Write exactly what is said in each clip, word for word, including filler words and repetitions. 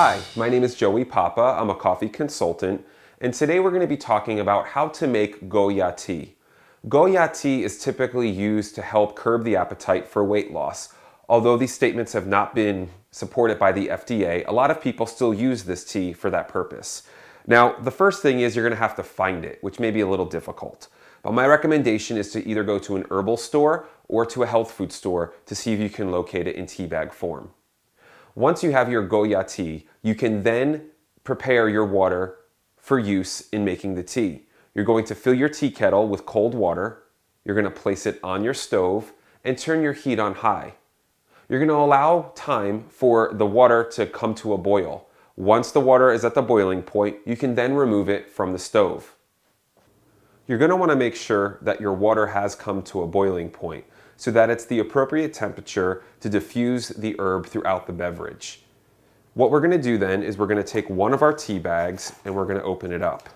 Hi, my name is Joey Papa. I'm a coffee consultant, and today we're going to be talking about how to make Gohyah tea. Gohyah tea is typically used to help curb the appetite for weight loss. Although these statements have not been supported by the F D A, a lot of people still use this tea for that purpose. Now, the first thing is you're going to have to find it, which may be a little difficult. But my recommendation is to either go to an herbal store or to a health food store to see if you can locate it in tea bag form. Once you have your Gohyah tea, you can then prepare your water for use in making the tea. You're going to fill your tea kettle with cold water. You're going to place it on your stove and turn your heat on high. You're going to allow time for the water to come to a boil. Once the water is at the boiling point, you can then remove it from the stove. You're going to want to make sure that your water has come to a boiling point so that it's the appropriate temperature to diffuse the herb throughout the beverage. What we're going to do then is we're going to take one of our tea bags and we're going to open it up.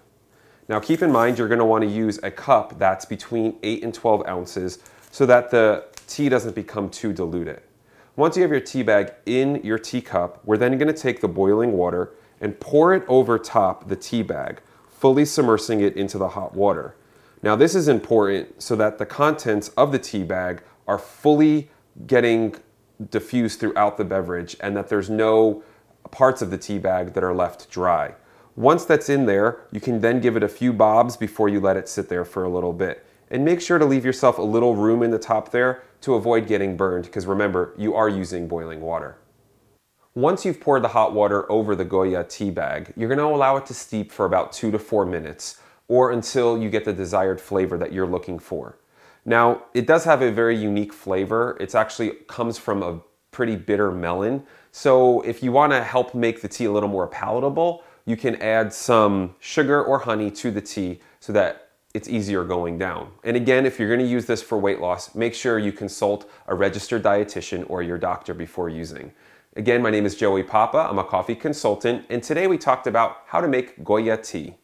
Now keep in mind you're going to want to use a cup that's between eight and twelve ounces so that the tea doesn't become too diluted. Once you have your tea bag in your teacup, we're then going to take the boiling water and pour it over top the tea bag, fully submersing it into the hot water. Now this is important so that the contents of the tea bag are fully getting diffused throughout the beverage and that there's no parts of the tea bag that are left dry. Once that's in there, you can then give it a few bobs before you let it sit there for a little bit. And make sure to leave yourself a little room in the top there to avoid getting burned, because remember, you are using boiling water. Once you've poured the hot water over the Gohyah tea bag, you're gonna allow it to steep for about two to four minutes, or until you get the desired flavor that you're looking for. Now, it does have a very unique flavor. It actually comes from a pretty bitter melon. So if you wanna help make the tea a little more palatable, you can add some sugar or honey to the tea so that it's easier going down. And again, if you're going to use this for weight loss, make sure you consult a registered dietitian or your doctor before using. Again, my name is Joey Papa. I'm a coffee consultant, and today we talked about how to make Gohyah tea.